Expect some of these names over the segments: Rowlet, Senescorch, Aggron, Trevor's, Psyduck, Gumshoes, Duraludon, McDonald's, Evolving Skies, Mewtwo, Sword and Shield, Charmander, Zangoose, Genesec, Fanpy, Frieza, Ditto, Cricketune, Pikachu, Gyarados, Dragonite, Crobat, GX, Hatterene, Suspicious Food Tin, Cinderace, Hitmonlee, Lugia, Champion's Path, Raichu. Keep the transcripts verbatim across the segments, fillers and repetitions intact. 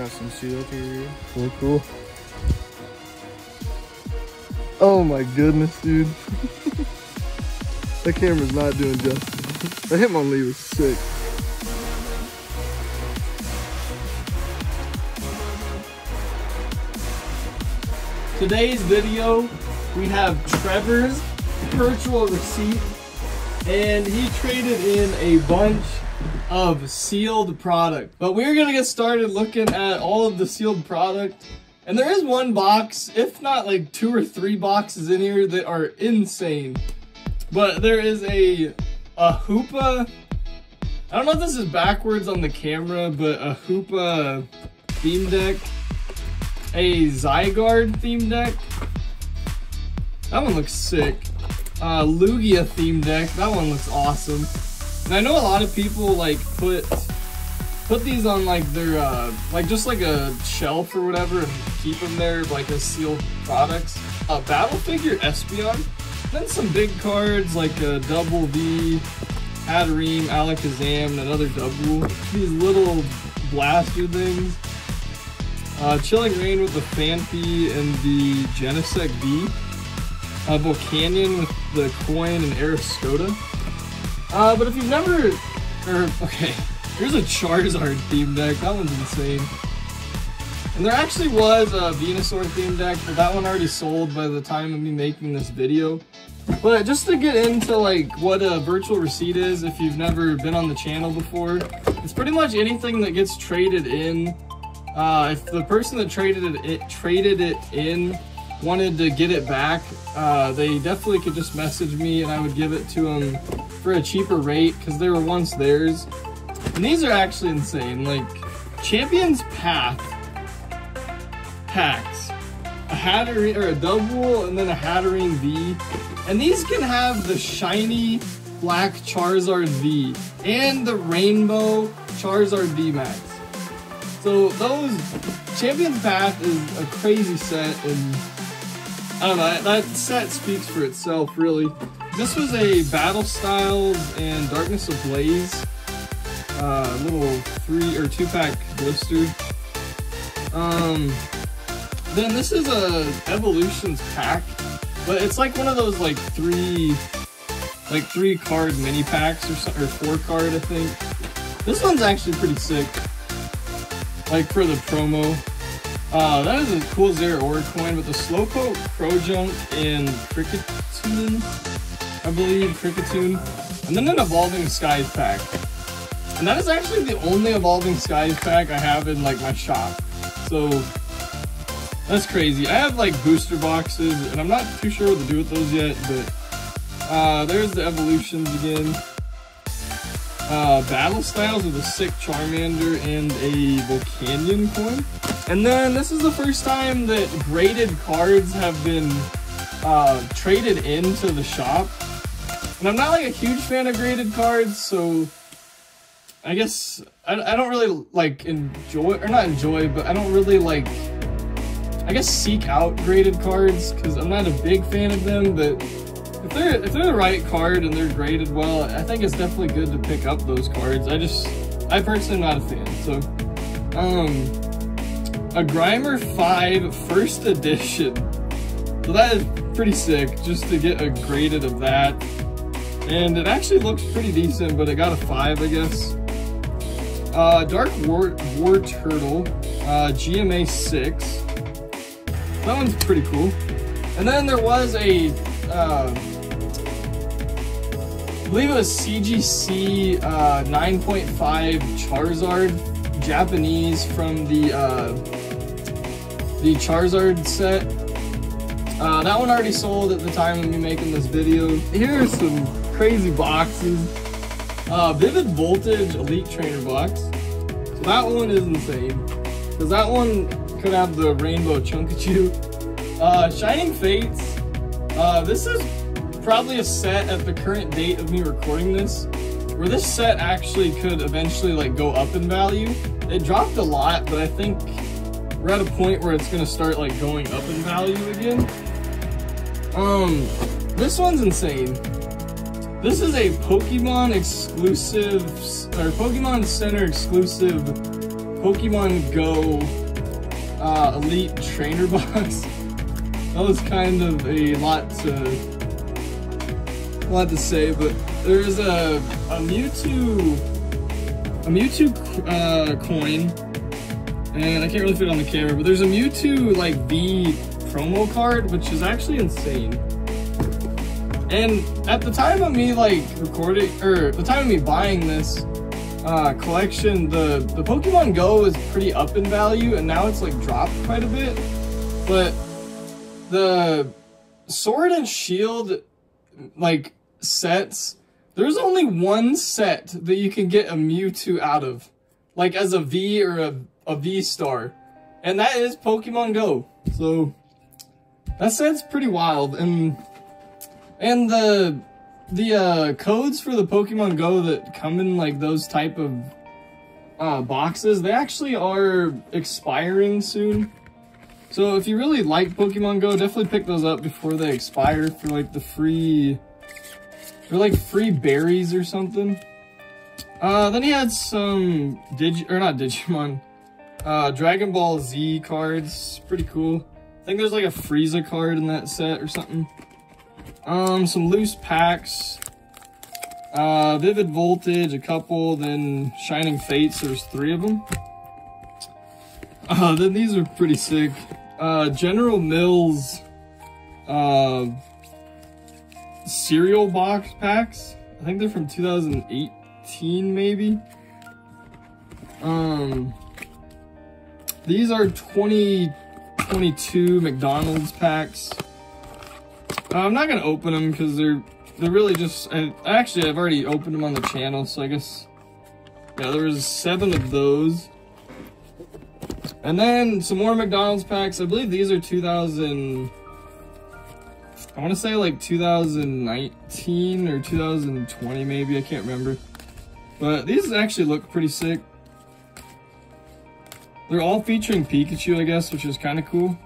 got some sealed here. Really cool. Oh my goodness, dude. That camera's not doing justice. That hit on Lee was sick. Today's video, we have Trevor's virtual receipt, and he traded in a bunch of sealed product. But we're gonna get started looking at all of the sealed product, and there is one box, if not like two or three boxes in here that are insane. But there is a a Hoopa. I don't know if this is backwards on the camera, but a Hoopa theme deck. A Zygarde theme deck. That one looks sick. Uh, Lugia theme deck. That one looks awesome. And I know a lot of people like put put these on like their uh, like just like a shelf or whatever and keep them there like as sealed products. A uh, battle figure Espeon. Then some big cards like a double V, Hatterene, Alakazam, and another double. These little blaster things. Uh, Chilling Rain with the Fanpy and the Genesec V. Uh, Volcanion with the coin and Ariscoda. Uh, but if you've never, or, okay, here's a Charizard theme deck. That one's insane. And there actually was a Venusaur theme deck, but that one already sold by the time of me making this video. But just to get into like what a virtual receipt is, if you've never been on the channel before, it's pretty much anything that gets traded in. Uh, if the person that traded it, it traded it in wanted to get it back, uh, they definitely could just message me and I would give it to them for a cheaper rate because they were once theirs. And these are actually insane, like Champion's Path packs. A Hatterene, or a double, and then a Hatterene V. And these can have the shiny black Charizard V and the rainbow Charizard V Max. So those, Champion's Path is a crazy set, and I don't know, that set speaks for itself, really. This was a Battle Styles and Darkness of Blaze, uh, little three or two pack blister. Um, then this is a Evolutions pack, but it's like one of those like three, like three card mini packs or something, or four card, I think. This one's actually pretty sick. Like for the promo. Uh, that is a cool Zeraora coin with the Slowpoke, Crojunk, and Cricketune, I believe, Cricketune. And then an Evolving Skies pack. And that is actually the only Evolving Skies pack I have in like my shop. So, that's crazy. I have like booster boxes, and I'm not too sure what to do with those yet, but uh, there's the Evolutions again. Uh, Battle Styles with a sick Charmander and a Volcanion coin. And then this is the first time that graded cards have been uh, traded into the shop. And I'm not like a huge fan of graded cards, so I guess I, I don't really like enjoy, or not enjoy, but I don't really like, I guess seek out graded cards because I'm not a big fan of them, but If they're, if they're the right card and they're graded well, I think it's definitely good to pick up those cards. I just, I personally am not a fan, so. Um, a Grimer five first edition. So that is pretty sick, just to get a graded of that. And it actually looks pretty decent, but it got a five, I guess. Uh, Dark War, War Turtle, uh, G M A six. That one's pretty cool. And then there was a, uh, I believe it was C G C uh, nine point five Charizard Japanese from the uh, the Charizard set. Uh, that one already sold at the time of me making this video. Here are some crazy boxes. Uh, Vivid Voltage Elite Trainer box. So that one is insane because that one could have the rainbow Chunkachu. Uh, Shining Fates. Uh, this is probably a set at the current date of me recording this, where this set actually could eventually like go up in value. It dropped a lot, but I think we're at a point where it's gonna start like going up in value again. Um, this one's insane. This is a Pokemon exclusive, or Pokemon Center exclusive Pokemon Go uh, Elite Trainer Box. That was kind of a lot to a lot to say, but there's a a Mewtwo a Mewtwo uh, coin, and I can't really fit it on the camera. But there's a Mewtwo like V promo card, which is actually insane. And at the time of me like recording, or the time of me buying this uh, collection, the, the Pokemon Go was pretty up in value, and now it's like dropped quite a bit. But the Sword and Shield like sets, there's only one set that you can get a Mewtwo out of, like as a V or a, a V star, and that is Pokemon Go. So that set's pretty wild. And And the the uh, codes for the Pokemon Go that come in like those type of uh, boxes, they actually are expiring soon. So if you really like Pokemon Go, definitely pick those up before they expire for like the free, for like free berries or something. Uh, then he had some Digi or not Digimon, uh, Dragon Ball Z cards, pretty cool. I think there's like a Frieza card in that set or something. Um, some loose packs, uh, Vivid Voltage, a couple, then Shining Fates, there's three of them. Uh, then these are pretty sick. Uh, General Mills, uh, cereal box packs. I think they're from two thousand eighteen, maybe. Um, these are twenty twenty-two McDonald's packs. Uh, I'm not gonna open them because they're they're really just. I, actually, I've already opened them on the channel, so I guess yeah, there was seven of those, and then some more McDonald's packs. I believe these are two thousand. I want to say like two thousand nineteen or two thousand twenty, maybe, I can't remember. But these actually look pretty sick. They're all featuring Pikachu, I guess, which is kind of cool.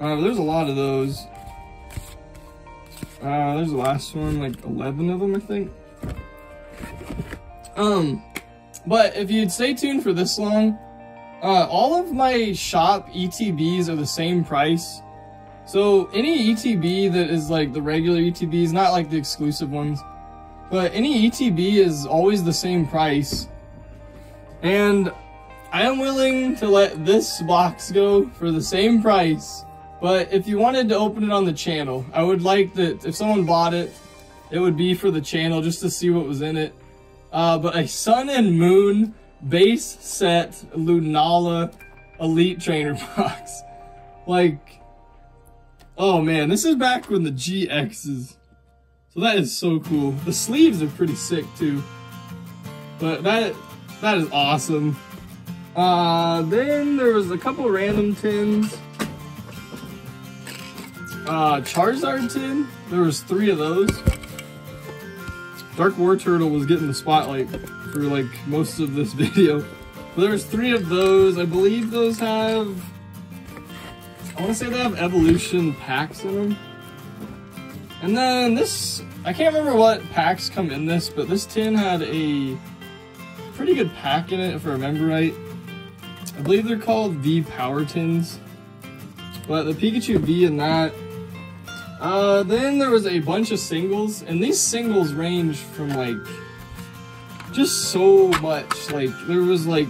Uh, there's a lot of those. Uh, there's the last one, like eleven of them, I think. Um, but if you'd stay tuned for this long, uh, all of my shop E T Bs are the same price. So any E T B that is like the regular E T Bs, not like the exclusive ones, but any E T B is always the same price. And I am willing to let this box go for the same price. But if you wanted to open it on the channel, I would like that if someone bought it, it would be for the channel just to see what was in it. Uh, but a Sun and Moon Base Set Lunala Elite Trainer Box. Like, oh man, this is back when the G Xs. So that is so cool. The sleeves are pretty sick too. But that that is awesome. Uh, then there was a couple random tins. Uh, Charizard tin, there was three of those. Dark War Turtle was getting the spotlight for like most of this video. But there was three of those. I believe those have, I want to say they have evolution packs in them. And then this, I can't remember what packs come in this, but this tin had a pretty good pack in it if I remember right. I believe they're called V Power Tins. But the Pikachu V in that. Uh, then there was a bunch of singles, and these singles range from like just so much. Like there was like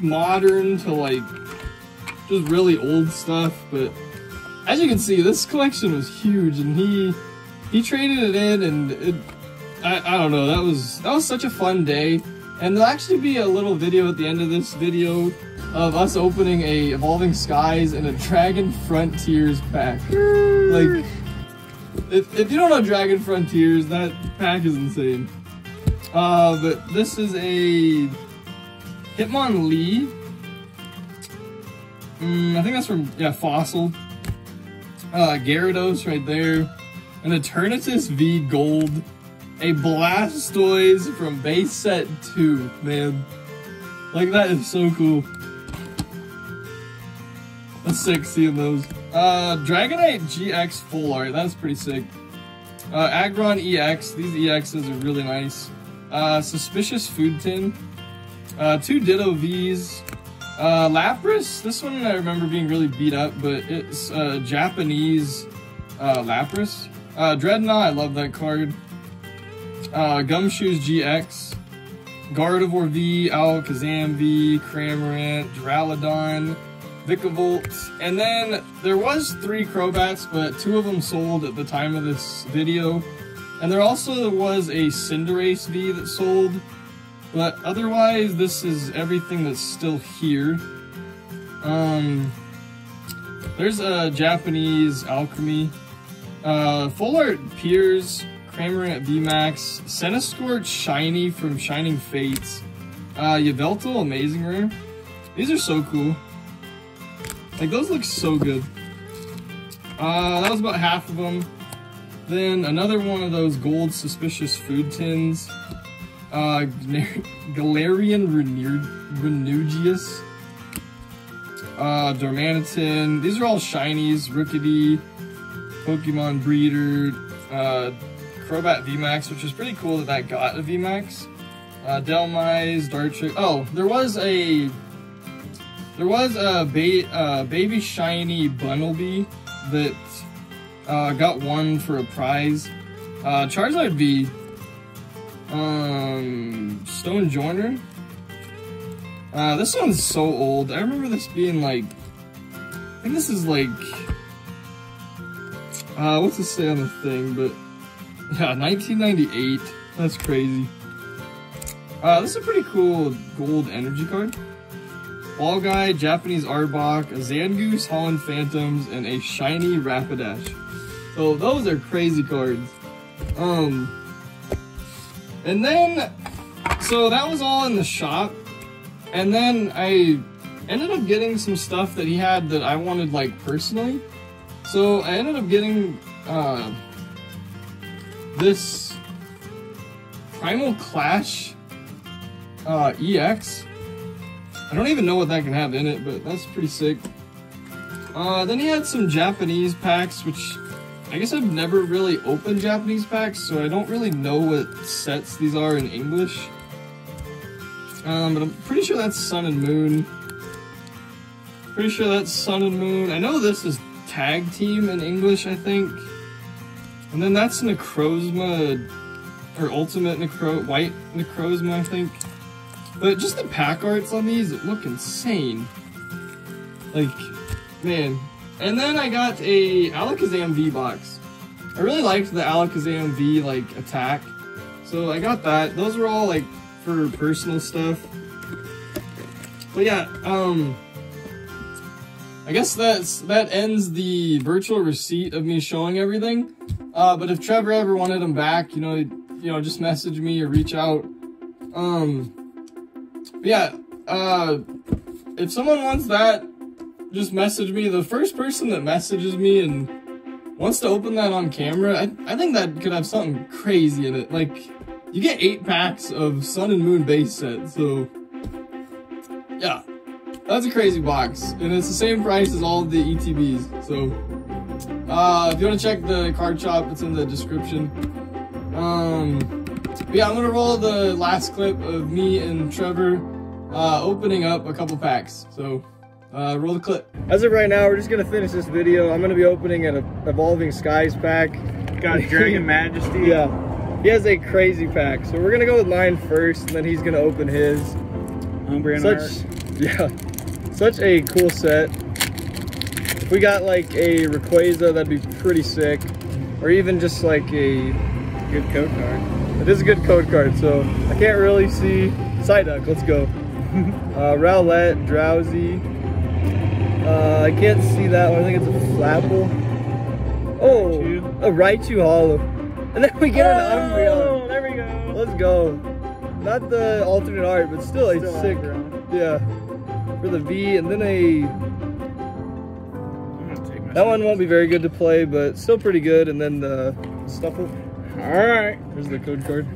modern to like just really old stuff. But as you can see, this collection was huge, and he he traded it in, and it, I I don't know. That was that was such a fun day. And there'll actually be a little video at the end of this video of us opening a Evolving Skies and a Dragon Frontiers pack. Like, if, if you don't know Dragon Frontiers, that pack is insane. Uh, but this is a Hitmonlee. Mm, I think that's from, yeah, Fossil. Uh, Gyarados right there. An Eternatus V Gold. A Blastoise from Base Set two, man. Like, that is so cool. That's sick seeing those. Uh, Dragonite G X Full Art, that's pretty sick. Uh, Aggron E X, these E Xs are really nice. Uh, Suspicious Food Tin. Uh, two Ditto Vs. Uh, Lapras, this one I remember being really beat up, but it's uh, Japanese uh, Lapras. Uh, Dreadnought, I love that card. Uh, Gumshoes G X. Gardevoir V, Alakazam V, Cramorant, Duraludon, Vikavolt, and then there was three Crobats, but two of them sold at the time of this video. And there also was a Cinderace V that sold, but otherwise this is everything that's still here. Um, there's a Japanese Alchemy, uh, Full Art Piers, Cramorant V max, Senescorch Shiny from Shining Fates, uh, Yveltal Amazing Rare. These are so cool. Like, those look so good. Uh, that was about half of them. Then another one of those gold suspicious food tins. Uh, Galarian Renugius. Uh, Dormanitan. These are all shinies. Rookidee, Pokemon Breeder, uh, Crobat V max, which is pretty cool that that got a V max. Uh, Delmize, Dartrick. Oh, there was a there was a ba uh, baby shiny Bunnelby that uh, got one for a prize. Uh, Charizard V, um, Stonejourner. Uh, this one's so old. I remember this being like, I think this is like, uh, what's it say on the thing? But yeah, nineteen ninety-eight. That's crazy. Uh, this is a pretty cool gold energy card. Ball Guy, Japanese Arbok, a Zangoose, Holland Phantoms, and a shiny Rapidash. So those are crazy cards. Um, and then, so that was all in the shop. And then I ended up getting some stuff that he had that I wanted, like, personally. So I ended up getting, uh... this Primal Clash uh, E X. I don't even know what that can have in it, but that's pretty sick. Uh, then he had some Japanese packs, which I guess I've never really opened Japanese packs, so I don't really know what sets these are in English. Um, but I'm pretty sure that's Sun and Moon. Pretty sure that's Sun and Moon. I know this is Tag Team in English, I think. And then that's Necrozma, or Ultimate Necro, White Necrozma, I think. But just the pack arts on these look insane. Like, man. And then I got a Alakazam V box. I really liked the Alakazam V, like, attack. So I got that. Those were all, like, for personal stuff. But yeah, um... I guess that's, that ends the virtual receipt of me showing everything. Uh, but if Trevor ever wanted them back, you know, you know, just message me or reach out. Um, but yeah, uh, if someone wants that, just message me. The first person that messages me and wants to open that on camera, I, I think that could have something crazy in it. Like, you get eight packs of Sun and Moon base set, so, yeah. That's a crazy box, and it's the same price as all of the E T Bs, so... Uh, if you want to check the card shop, it's in the description. Um, but yeah, I'm going to roll the last clip of me and Trevor uh, opening up a couple packs. So, uh, roll the clip. As of right now, we're just going to finish this video. I'm going to be opening an Evolving Skies pack. Got Dragon Majesty. Yeah. He has a crazy pack. So we're going to go with mine first, and then he's going to open his. Umbreon Such, art. Yeah. Such a cool set. We got like a Rayquaza, that'd be pretty sick, or even just like a good code card. It is a good code card, so I can't really see. Psyduck, let's go. uh, Rowlet, Drowsy. Uh, I can't see that one. I think it's a Flapple. Oh, a Raichu Hollow, and then we get an oh, Umbreon. Oh, there we go. Let's go. Not the alternate art, but still a still sick. Umbreon. Yeah, for the V, and then a. That one won't be very good to play, but still pretty good. And then the Stuffle. Alright. There's the code card.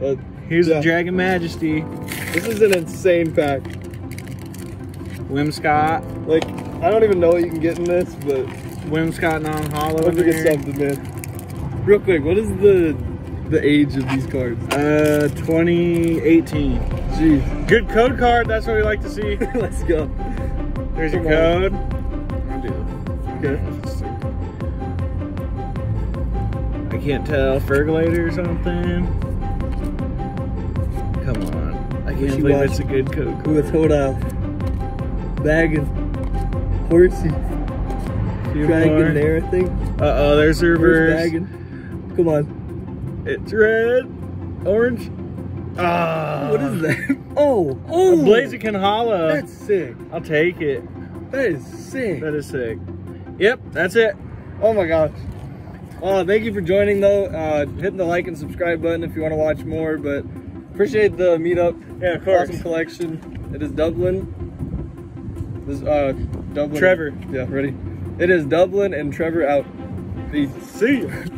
But, Here's yeah. the Dragon Majesty. This is an insane pack. Whimsicott. Like, I don't even know what you can get in this, but... Whimsicott non-hollow. Let me get something, man. Real quick, what is the the age of these cards? Uh, twenty eighteen. Jeez. Good code card. That's what we like to see. Let's go. There's your code. I'll do it. Okay. I can't tell. Fergolator or something. Come on. I can't believe it's a good code card. With hold up. Bag of horses. Dragon there, I think. Uh oh, there's reverse. Come on. It's red. Orange. Ah. What is that? Oh. Oh. Blaziken Hollow. That's sick. I'll take it. That is sick. That is sick. Yep, that's it. Oh my gosh. Uh, thank you for joining though. Uh, hitting the like and subscribe button if you want to watch more, but appreciate the meetup. Yeah, of course. Awesome collection. It is Dublin. This uh Dublin. Trevor. Yeah, ready? It is Dublin and Trevor out. Peace. See you.